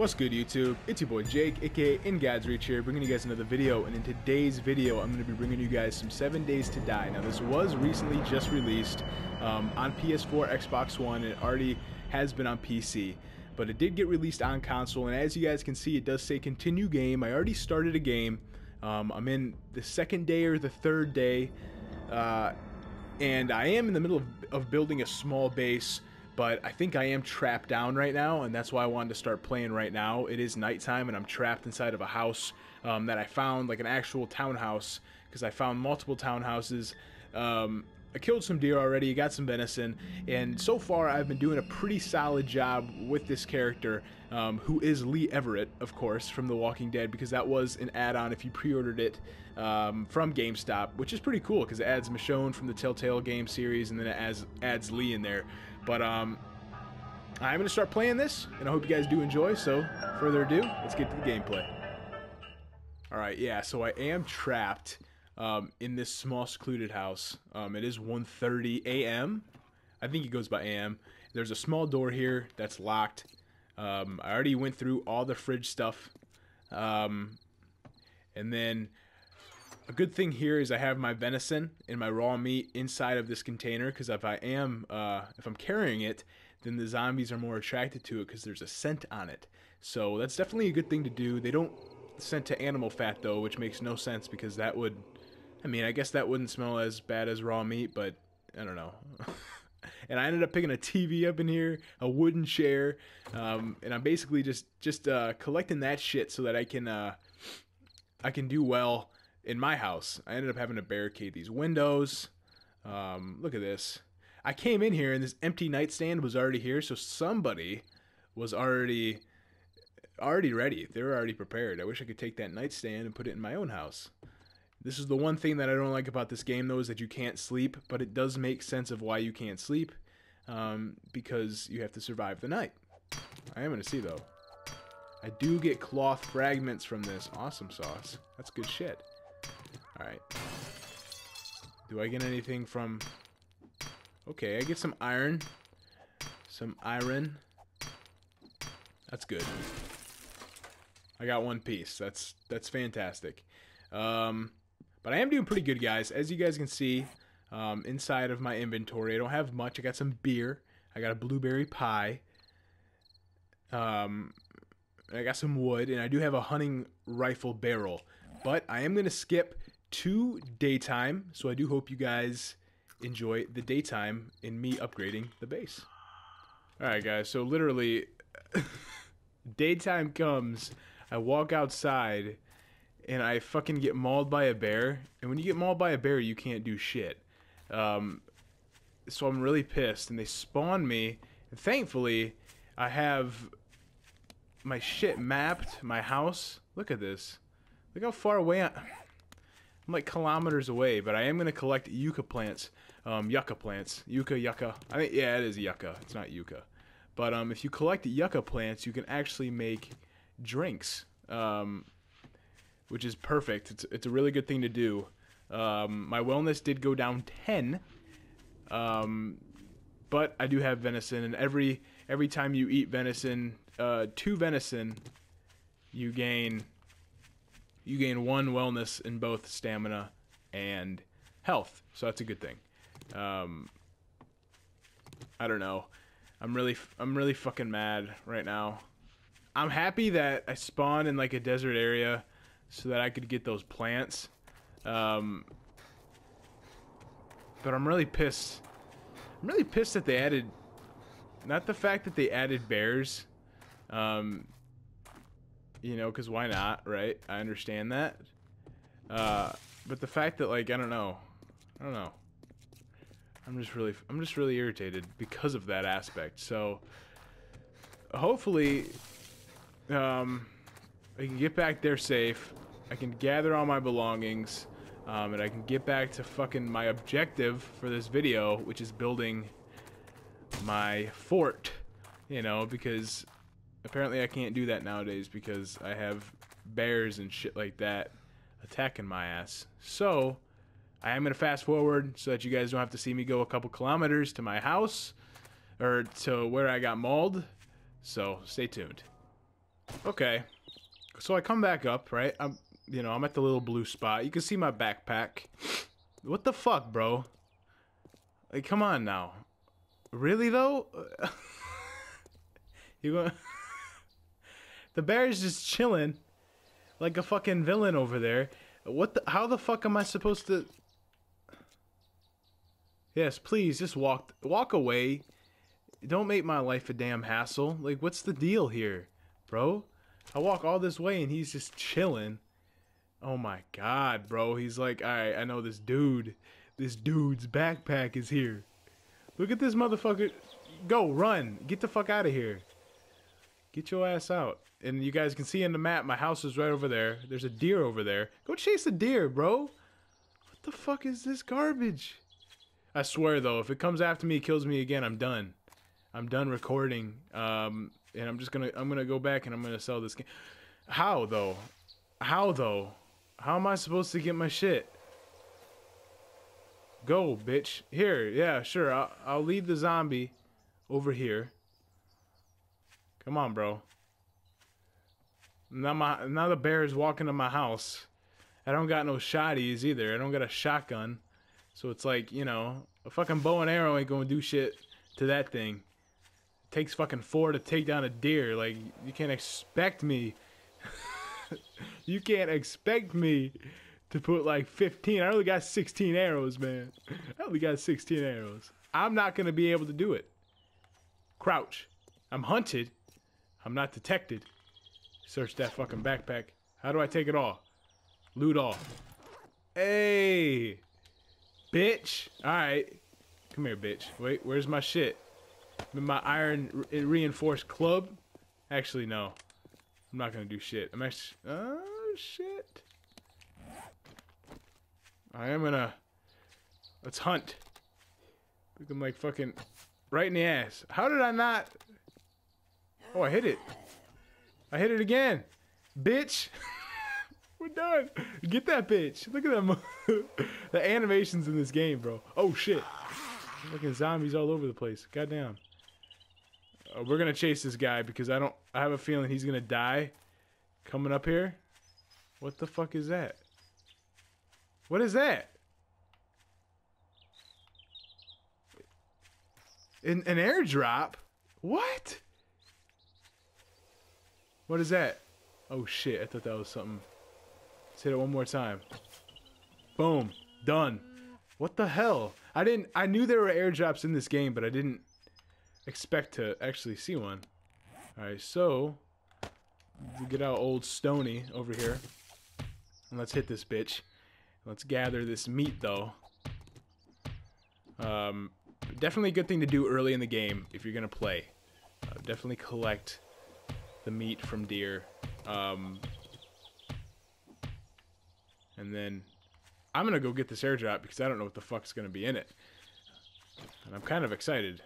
What's good, YouTube? It's your boy Jake, aka In God's Reach here, bringing you guys another video. And in today's video, I'm going to be bringing you guys some 7 Days to Die. Now, this was recently just released on PS4, Xbox One, and it already has been on PC. But it did get released on console, and as you guys can see, it does say continue game. I already started a game. I'm in the second day or the third day, and I am in the middle of building a small base. But I think I am trapped down right now, and that's why I wanted to start playing right now. It is nighttime, and I'm trapped inside of a house that I found, like an actual townhouse, because I found multiple townhouses. I killed some deer already, got some venison, and so far I've been doing a pretty solid job with this character, who is Lee Everett, of course, from The Walking Dead, because that was an add-on if you pre-ordered it from GameStop, which is pretty cool, because it adds Michonne from the Telltale game series, and then it adds Lee in there. But I'm going to start playing this, and I hope you guys do enjoy, so further ado, let's get to the gameplay. Alright, yeah, so I am trapped in this small secluded house. It is 1:30 a.m. I think it goes by a.m. There's a small door here that's locked. I already went through all the fridge stuff. And then a good thing here is I have my venison and my raw meat inside of this container, because if I'm carrying it, then the zombies are more attracted to it because there's a scent on it. So that's definitely a good thing to do. They don't scent to animal fat though, which makes no sense because that would, I mean, I guess that wouldn't smell as bad as raw meat, but I don't know. And I ended up picking a TV up in here, a wooden chair, and I'm basically just collecting that shit so that I can do well in my house. I ended up having to barricade these windows. Look at this. I came in here and this empty nightstand was already here, so somebody was already ready. They were already prepared. I wish I could take that nightstand and put it in my own house. This is the one thing that I don't like about this game, though, is that you can't sleep, but it does make sense of why you can't sleep, because you have to survive the night. I am going to see, though. I do get cloth fragments from this. Awesome sauce. That's good shit. Alright. Do I get anything from... Okay, I get some iron. Some iron. That's good. I got one piece. That's fantastic. But I am doing pretty good, guys. As you guys can see, inside of my inventory, I don't have much. I got some beer. I got a blueberry pie. I got some wood, and I do have a hunting rifle barrel. But I am going to skip to daytime, so I do hope you guys enjoy the daytime in me upgrading the base. Alright, guys, so literally, daytime comes, I walk outside, and I fucking get mauled by a bear, and when you get mauled by a bear, you can't do shit. So I'm really pissed, and they spawn me, and thankfully, I have my shit mapped, my house. Look at this. Look how far away I'm like kilometers away, but I am going to collect yucca plants, yucca plants, yucca, I think, yeah, it is yucca, it's not yucca, but, if you collect yucca plants, you can actually make drinks, which is perfect. It's a really good thing to do. My wellness did go down 10, but I do have venison, and every time you eat venison, 2 venison, you gain 1 wellness in both stamina and health, so that's a good thing. I don't know. I'm really fucking mad right now. I'm happy that I spawned in like a desert area so that I could get those plants, but I'm really pissed. I'm really pissed that they added, not the fact that they added bears, you know, because why not, right? I understand that, but the fact that, like, I don't know, I'm just really irritated because of that aspect, so hopefully, I can get back there safe, I can gather all my belongings, and I can get back to fucking my objective for this video, which is building my fort, you know, because apparently I can't do that nowadays because I have bears and shit like that attacking my ass. So, I am going to fast forward so that you guys don't have to see me go a couple kilometers to my house, or to where I got mauled, so stay tuned. Okay. So I come back up, right? I'm at the little blue spot. You can see my backpack. What the fuck, bro? Like, come on now. Really, though? You gonna... The bear is just chilling like a fucking villain over there. What the... How the fuck am I supposed to... Yes, please, just walk away. Don't make my life a damn hassle. Like, what's the deal here, bro? I walk all this way and he's just chilling. Oh my god, bro. He's like, alright, I know this dude. This dude's backpack is here. Look at this motherfucker. Go, run. Get the fuck out of here. Get your ass out. And you guys can see in the map, my house is right over there. There's a deer over there. Go chase the deer, bro. What the fuck is this garbage? I swear, though, if it comes after me, it kills me again, I'm done. I'm done recording, and I'm gonna go back and I'm gonna sell this game. How, though? How, though? How am I supposed to get my shit? Go, bitch. Here, yeah, sure, I'll leave the zombie over here. Come on, bro. Now the bear is walking to my house. I don't got no shotties either. I don't got a shotgun. So it's like, you know, a fucking bow and arrow ain't gonna do shit to that thing. It takes fucking 4 to take down a deer. Like, you can't expect me. You can't expect me to put like 15. I only got 16 arrows, man. I only got 16 arrows. I'm not gonna be able to do it. Crouch. I'm hunted. I'm not detected. Search that fucking backpack. How do I take it all? Loot all. Hey! Bitch! Alright. Come here, bitch. Wait, where's my shit? My iron reinforced club? Actually, no. I'm not gonna do shit. I'm actually... Oh, shit. I am gonna... Let's hunt. Look, I'm like fucking... Right in the ass. How did I not... Oh, I hit it. I hit it again. Bitch! We're done. Get that bitch. Look at them. The animations in this game, bro. Oh, shit. Fucking zombies all over the place. Goddamn. We're gonna chase this guy because I have a feeling he's gonna die. Coming up here. What the fuck is that? What is that? An airdrop? What? What is that? Oh, shit. I thought that was something... Let's hit it one more time. Boom. Done. What the hell? I knew there were airdrops in this game, but I didn't expect to actually see one. Alright, so... We get out old Stony over here. And let's hit this bitch. Let's gather this meat, though. Definitely a good thing to do early in the game if you're gonna play. Definitely collect the meat from deer. And then, I'm gonna go get this airdrop because I don't know what the fuck's gonna be in it. And I'm kind of excited.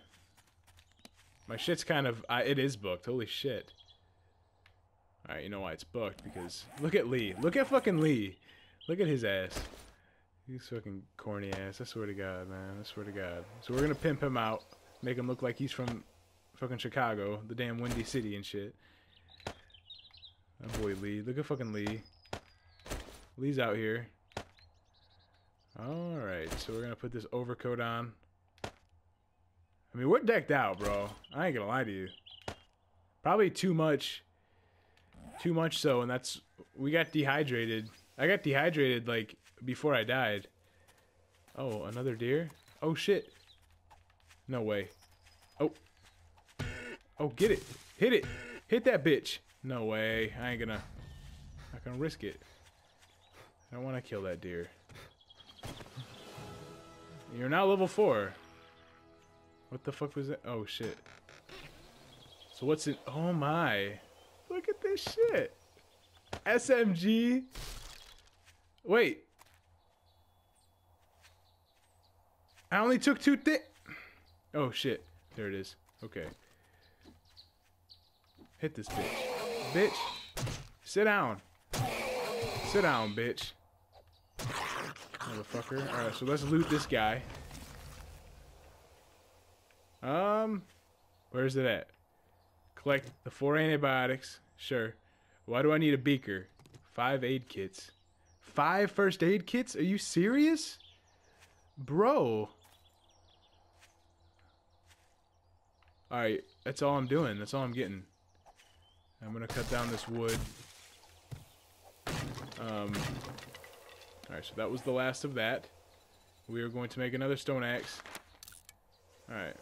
My shit's kind of... it is booked, holy shit. Alright, you know why it's booked, because... Look at Lee. Look at fucking Lee. Look at his ass. He's fucking corny ass, I swear to god, man. I swear to god. So we're gonna pimp him out. Make him look like he's from fucking Chicago. The damn Windy City and shit. That boy Lee. Look at fucking Lee. Lee's out here. Alright, so we're gonna put this overcoat on. I mean, we're decked out, bro. I ain't gonna lie to you. Probably too much. Too much so, and that's... We got dehydrated. I got dehydrated, like, before I died. Oh, another deer? Oh, shit. No way. Oh. Oh, get it. Hit it. Hit that bitch. No way. I ain't gonna... Not gonna risk it. I don't want to kill that deer. You're now level 4. What the fuck was that? Oh, shit. So what's it? Oh, my. Look at this shit. SMG. Wait. I only took 2 Oh, shit. There it is. Okay. Hit this bitch. Bitch. Sit down. Sit down, bitch. Motherfucker. Alright, so let's loot this guy. Where's it at? Collect the 4 antibiotics. Sure. Why do I need a beaker? 5 aid kits. 5 first aid kits? Are you serious? Bro. Alright, that's all I'm doing. That's all I'm getting. I'm gonna cut down this wood. Alright, so that was the last of that. We are going to make another stone axe. Alright.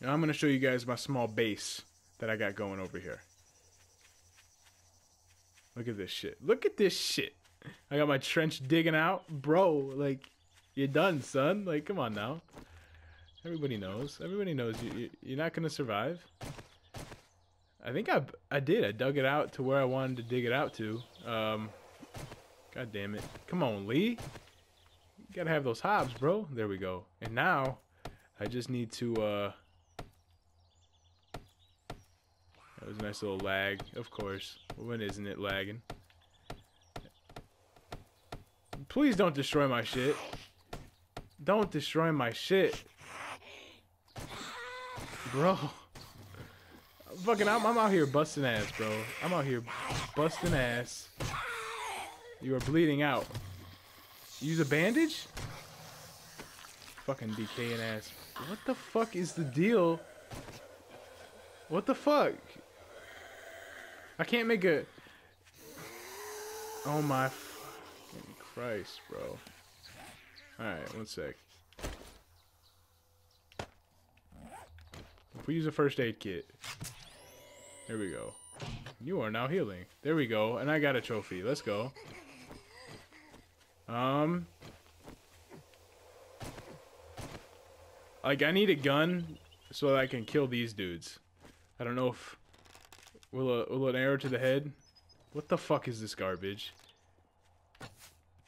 Now I'm gonna show you guys my small base that I got going over here. Look at this shit. Look at this shit. I got my trench digging out. Bro, like, you're done, son. Like, come on now. Everybody knows. Everybody knows you're not gonna survive. I think I did. I dug it out to where I wanted to dig it out to. God damn it. Come on, Lee. You gotta have those hobs, bro. There we go. And now, I just need to, That was a nice little lag, of course. When isn't it lagging? Please don't destroy my shit. Don't destroy my shit. Bro. Fucking, I'm out here busting ass, bro. I'm out here busting ass. You are bleeding out. Use a bandage? Fucking decaying ass. What the fuck is the deal? What the fuck? I can't make a... Oh my... fucking Christ, bro. Alright, one sec. If we use a first aid kit... There we go. You are now healing. There we go. And I got a trophy. Let's go. Like, I need a gun so that I can kill these dudes. I don't know if... Will an arrow to the head? What the fuck is this garbage?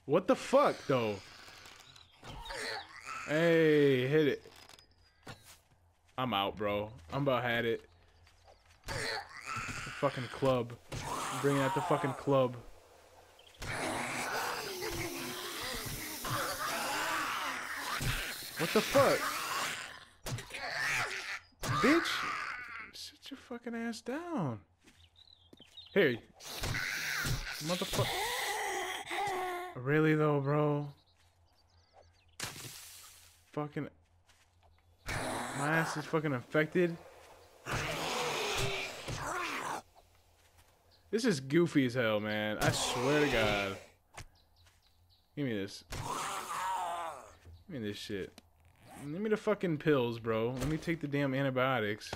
What the fuck, though? Hey, hit it. I'm out, bro. I'm about had it. The fucking club. I'm bringing out the fucking club. What the fuck? Bitch! Sit your fucking ass down. Hey, motherfucker. Really though, bro? Fucking... My ass is fucking infected. This is goofy as hell, man. I swear to God. Give me this. Give me this shit. Give me the fucking pills, bro. Let me take the damn antibiotics.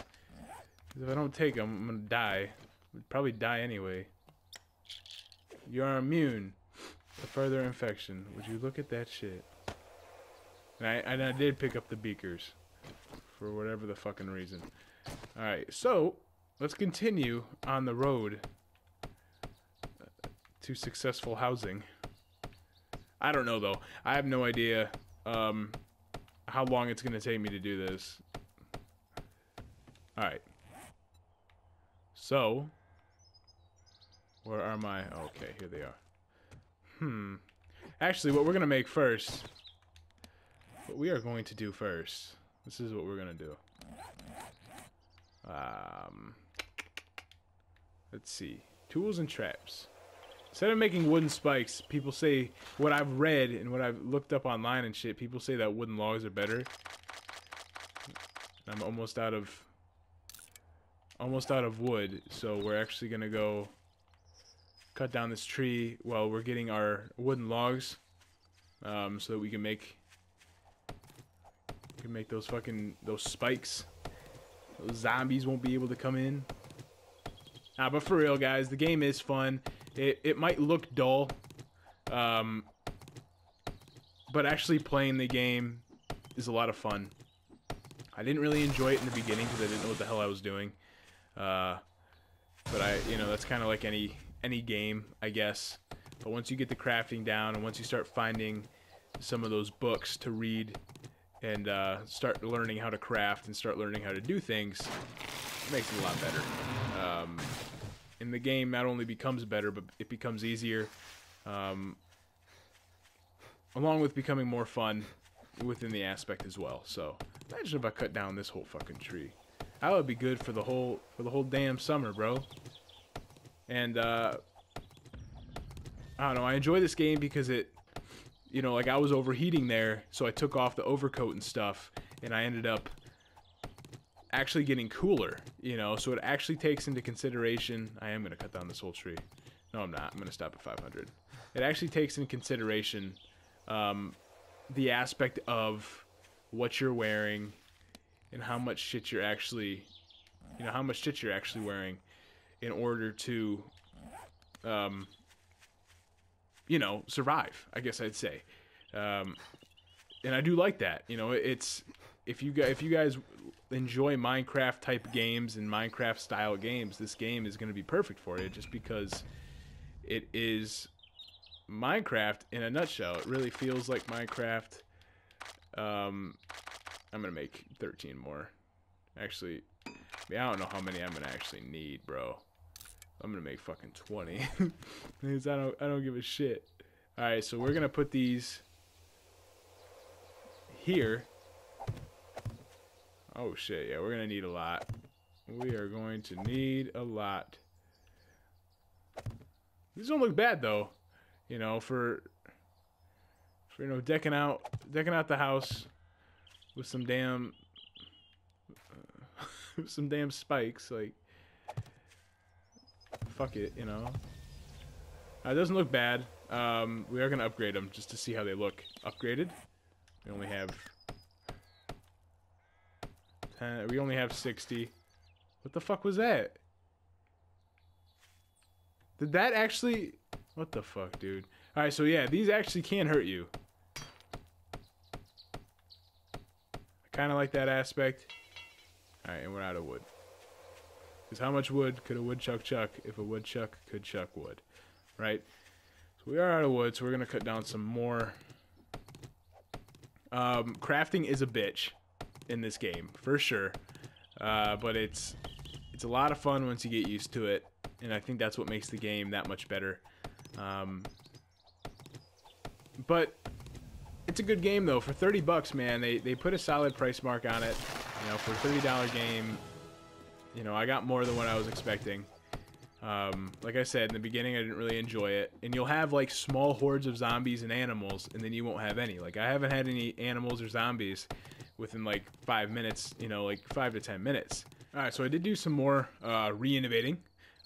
Because if I don't take them, I'm gonna die. I'd probably die anyway. You are immune to further infection. Would you look at that shit? And I did pick up the beakers. For whatever the fucking reason. Alright, so... Let's continue on the road to successful housing. I don't know, though. I have no idea how long it's going to take me to do this. Alright. So, where are my... Okay, here they are. Actually, what we're going to make first... What we are going to do first... This is what we're going to do. Let's see. Tools and traps. Instead of making wooden spikes, people say, what I've read and what I've looked up online and shit, people say that wooden logs are better. I'm almost out of wood, so we're actually gonna go cut down this tree while we're getting our wooden logs, so that we can make those fucking spikes. Those zombies won't be able to come in. But for real, guys, the game is fun. It might look dull, but actually playing the game is a lot of fun. I didn't really enjoy it in the beginning because I didn't know what the hell I was doing. But you know, that's kind of like any game, I guess. But once you get the crafting down and once you start finding some of those books to read and start learning how to craft and start learning how to do things, it makes it a lot better. And the game not only becomes better, but it becomes easier, along with becoming more fun within the aspect as well. So imagine if I cut down this whole fucking tree. That would be good for the whole damn summer, bro. And I don't know, I enjoy this game because it, you know, like I was overheating there, so I took off the overcoat and stuff, and I ended up actually getting cooler, you know, so it actually takes into consideration. I am going to cut down this whole tree. No, I'm not. I'm going to stop at 500. It actually takes into consideration the aspect of what you're wearing and how much shit you're actually, you know, how much shit you're actually wearing in order to, you know, survive, I guess I'd say. And I do like that, you know, it's, if you guys enjoy Minecraft type games and Minecraft style games, this game is going to be perfect for you, just because it is Minecraft in a nutshell. It really feels like Minecraft. I'm going to make 13 more. Actually, I don't know how many I'm going to actually need, bro. I'm going to make fucking 20. Because I don't give a shit. Alright, so we're going to put these here. Oh shit, yeah, we're going to need a lot. We are going to need a lot. These don't look bad though. You know, for you know, decking out the house with some damn some damn spikes, like fuck it, you know. It doesn't look bad. We are going to upgrade them just to see how they look. Upgraded. We only have 10, we only have 60. What the fuck was that? Did that actually... What the fuck, dude? Alright, so yeah, these actually can hurt you. I kind of like that aspect. Alright, and we're out of wood. Because how much wood could a woodchuck chuck if a woodchuck could chuck wood? Right? So we are out of wood, so we're going to cut down some more. Crafting is a bitch in this game, for sure. But it's a lot of fun once you get used to it. And I think that's what makes the game that much better. But it's a good game though. For 30 bucks, man, they put a solid price mark on it. You know, for a $30 game, you know, I got more than what I was expecting. Like I said in the beginning, I didn't really enjoy it. And you'll have like small hordes of zombies and animals, and then you won't have any. Like I haven't had any animals or zombies within like 5 minutes, you know, like 5 to 10 minutes. All right, so I did do some more re-innovating.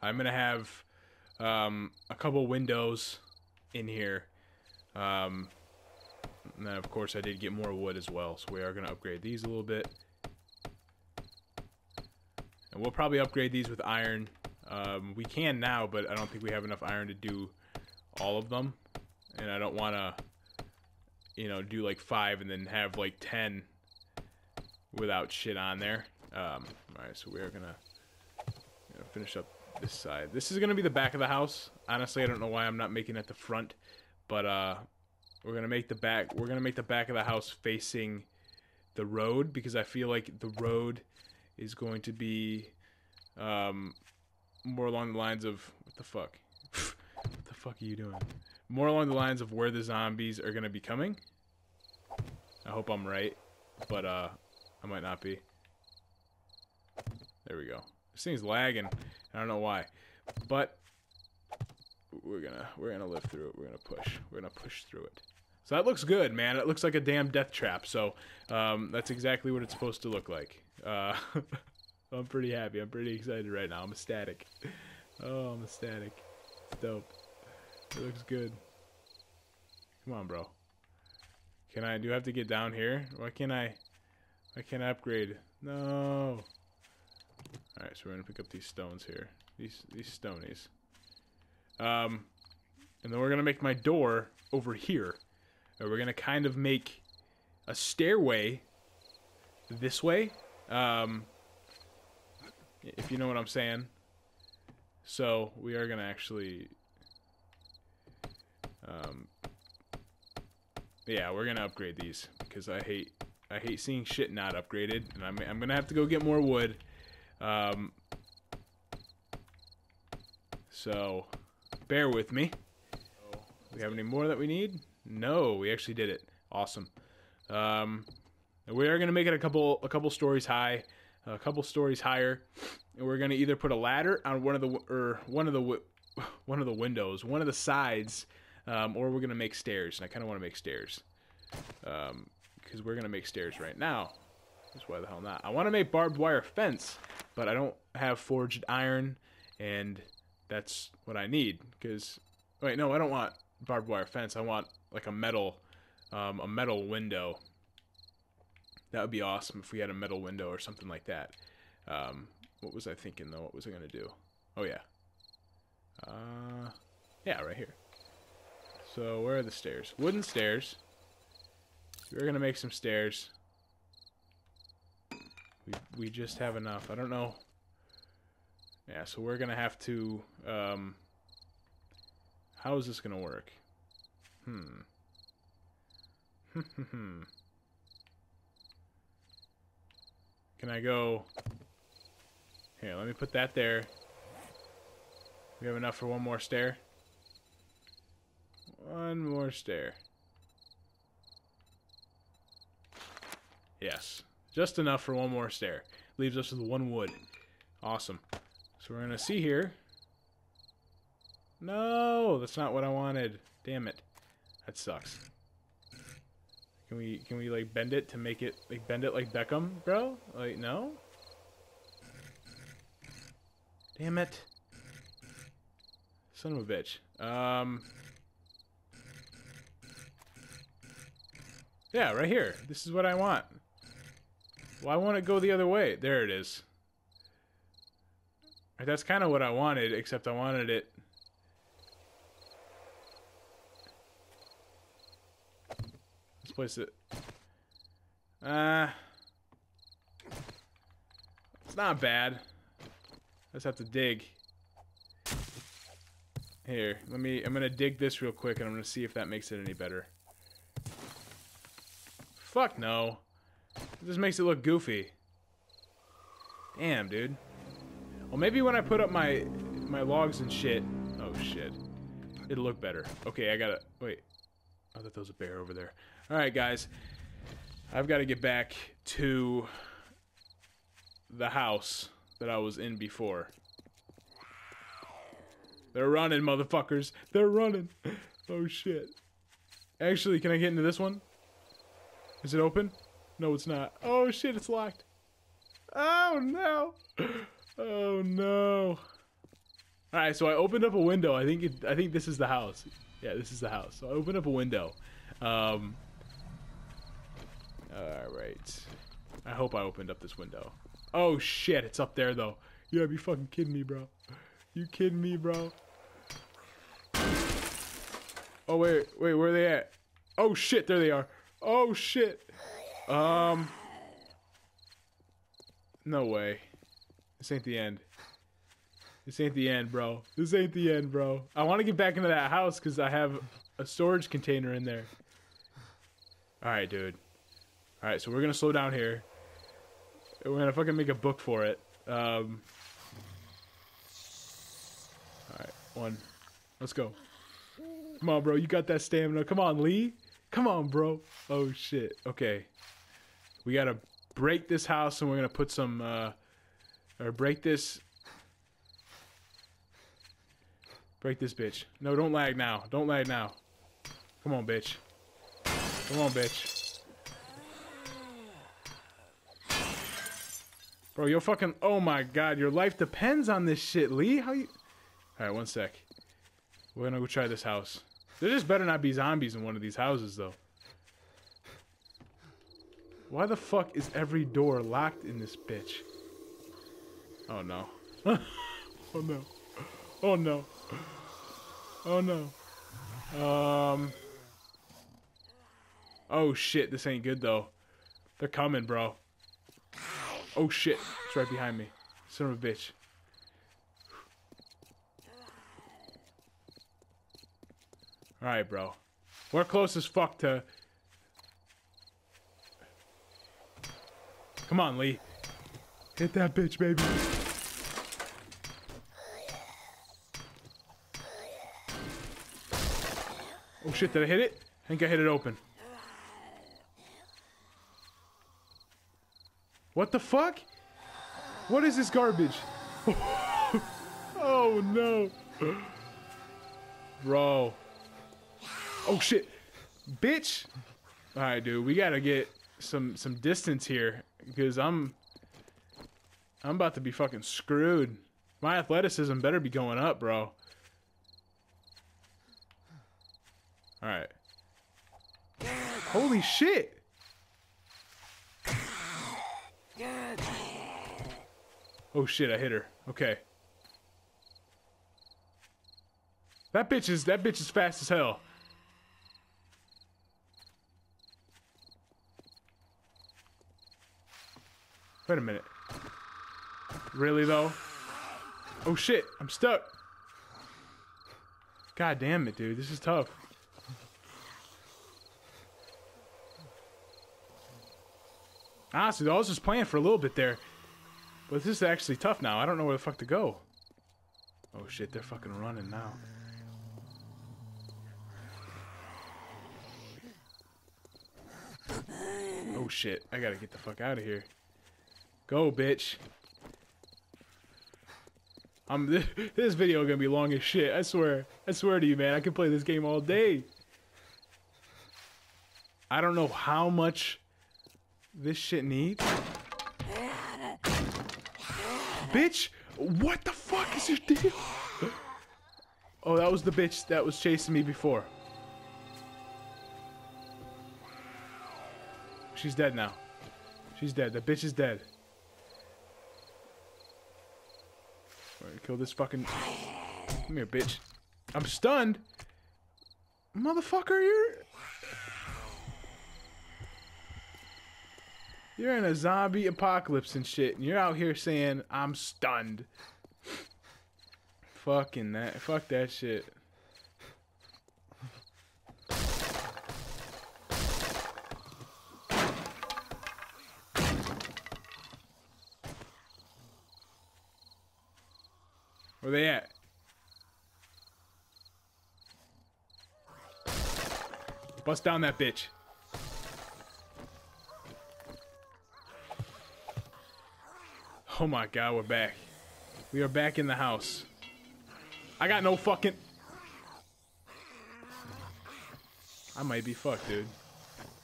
I'm gonna have a couple windows in here, and then of course I did get more wood as well, so we are gonna upgrade these a little bit, and we'll probably upgrade these with iron. We can now, but I don't think we have enough iron to do all of them, and I don't want to, you know, do like 5 and then have like 10 without shit on there. All right, so we are gonna finish up this side. This is gonna be the back of the house. Honestly, I don't know why I'm not making it the front, but we're gonna make the back. We're gonna make the back of the house facing the road, because I feel like the road is going to be more along the lines of what the fuck. What the fuck are you doing? More along the lines of where the zombies are gonna be coming. I hope I'm right, but I might not be. There we go. This thing's lagging. I don't know why, but we're gonna live through it. We're gonna push through it. So that looks good, man. It looks like a damn death trap. So that's exactly what it's supposed to look like. I'm pretty happy. I'm pretty excited right now. I'm ecstatic. Oh, I'm ecstatic. It's dope. It looks good. Come on, bro. Can I? Do I have to get down here? Why can't I? Why can't I upgrade? No. Alright, so we're going to pick up these stones here. These stonies. And then we're going to make my door over here. And we're going to kind of make a stairway this way. If you know what I'm saying. So, we are going to actually... yeah, we're going to upgrade these. Because I hate seeing shit not upgraded. And I'm going to have to go get more wood. So bear with me. Do we have any more that we need? No, we actually did it. Awesome. We are gonna make it a couple stories high, a couple stories higher, and we're gonna either put a ladder on one of the one of the windows, one of the sides, or we're gonna make stairs, and I kind of want to make stairs, because we're gonna make stairs right now. That's why the hell not. I want to make barbed wire fence, but I don't have forged iron, and that's what I need. Because wait, no, I don't want barbed wire fence. I want like a metal window. That would be awesome if we had a metal window or something like that. What was I thinking though? What was I gonna do? Oh yeah. Yeah, right here. So where are the stairs? Wooden stairs. So we're gonna make some stairs. We just have enough. I don't know. Yeah, so we're gonna have to. How is this gonna work? Can I go? Here, let me put that there. We have enough for one more stair. One more stair. Yes. Just enough for one more stair. Leaves us with one wood. Awesome. So we're going to see here. No, that's not what I wanted. Damn it. That sucks. Can we like bend it to make it like bend it like Beckham, bro? Like no. Damn it. Son of a bitch. Yeah, right here. This is what I want. Well, I want to go the other way. There it is. That's kind of what I wanted, except I wanted it. Let's place it. It's not bad. I just have to dig. Here, let me. I'm gonna dig this real quick, and I'm gonna see if that makes it any better. Fuck no. This makes it look goofy. Damn, dude. Well, maybe when I put up my logs and shit. Oh, shit. It'll look better. Okay, I gotta... Wait. I thought there was a bear over there. Alright, guys. I've got to get back to the house that I was in before. They're running, motherfuckers. They're running. Oh, shit. Actually, can I get into this one? Is it open? No, it's not. Oh, shit, it's locked. Oh, no. Oh, no. Alright, so I opened up a window. I think this is the house. Yeah, this is the house. So I opened up a window. Alright. I hope I opened up this window. Oh, shit, it's up there, though. You gotta be fucking kidding me, bro. You kidding me, bro? Oh, wait, where are they at? Oh, shit, there they are. Oh, shit. No way. This ain't the end. This ain't the end, bro. This ain't the end, bro. I want to get back into that house because I have a storage container in there. Alright, dude. Alright, so we're going to slow down here. We're going to fucking make a book for it. Alright, one. Let's go. Come on, bro. You got that stamina. Come on, Lee. Come on, bro. Oh, shit. Okay. We gotta break this house, and we're gonna put some, or break this bitch. No, don't lag now. Don't lag now. Come on, bitch. Come on, bitch. Bro, you're fucking, oh my god, your life depends on this shit, Lee. How you? Alright, one sec. We're gonna go try this house. There just better not be zombies in one of these houses, though. Why the fuck is every door locked in this bitch? Oh no. Oh no. Oh no. Oh no. Oh shit, this ain't good though. They're coming, bro. Oh shit, it's right behind me. Son of a bitch. Alright, bro. We're close as fuck to... Come on, Lee. Hit that bitch, baby. Oh shit, did I hit it? I think I hit it open. What the fuck? What is this garbage? Oh no. Bro. Oh, shit. Bitch. All right, dude. We got to get some distance here because I'm about to be fucking screwed. My athleticism better be going up, bro. All right. Holy shit. Oh, shit. I hit her. Okay. That bitch is fast as hell. Wait a minute. Really though? Oh shit, I'm stuck. God damn it, dude. This is tough. Honestly, I was just playing for a little bit there. But this is actually tough now. I don't know where the fuck to go. Oh shit, they're fucking running now. Oh shit, I gotta get the fuck out of here. Go, bitch. This video is gonna be long as shit, I swear. I swear to you, man, I can play this game all day. I don't know how much this shit needs. Bitch! What the fuck is your deal? Oh, that was the bitch that was chasing me before. She's dead now. She's dead. That bitch is dead. Alright, kill this fucking... Come here, bitch. I'm stunned! Motherfucker, you're in a zombie apocalypse and shit, and you're out here saying, I'm stunned. Fuck that shit. Where they at? Bust down that bitch. Oh my god, we're back. We are back in the house. I got no fucking... I might be fucked, dude.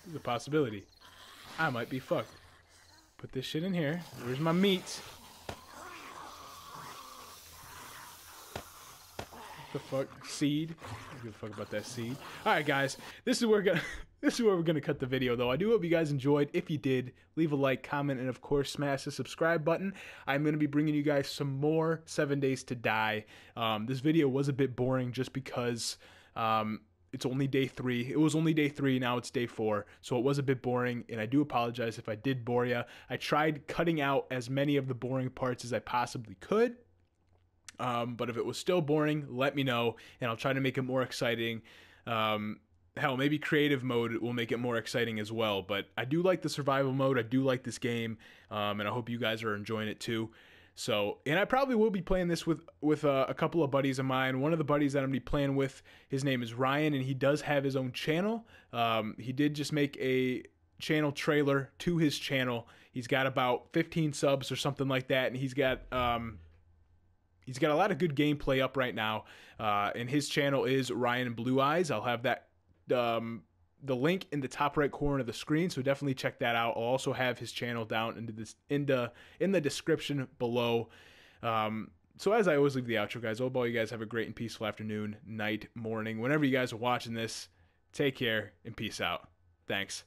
There's a possibility. I might be fucked. Put this shit in here. Where's my meat? The fuck seed? I don't give a fuck about that seed. All right, guys, this is where we're gonna cut the video though. I do hope you guys enjoyed. If you did, leave a like, comment, and of course, smash the subscribe button. I'm gonna be bringing you guys some more 7 Days to Die. This video was a bit boring just because it's only day 3. It was only day 3, now it's day 4. So it was a bit boring, and I do apologize if I did bore you. I tried cutting out as many of the boring parts as I possibly could. But if it was still boring, let me know, and I'll try to make it more exciting. Hell, maybe creative mode will make it more exciting as well. But I do like the survival mode. I do like this game, and I hope you guys are enjoying it too. So, and I probably will be playing this with a couple of buddies of mine. One of the buddies that I'm going to be playing with, his name is Ryan, and he does have his own channel. He did just make a channel trailer to his channel. He's got about 15 subs or something like that, and he's got a lot of good gameplay up right now, and his channel is Ryan Blue Eyes. I'll have that the link in the top right corner of the screen, so definitely check that out. I'll also have his channel down in the description below. So as I always leave the outro, guys, I hope all you guys have a great and peaceful afternoon, night, morning, whenever you guys are watching this. Take care and peace out. Thanks.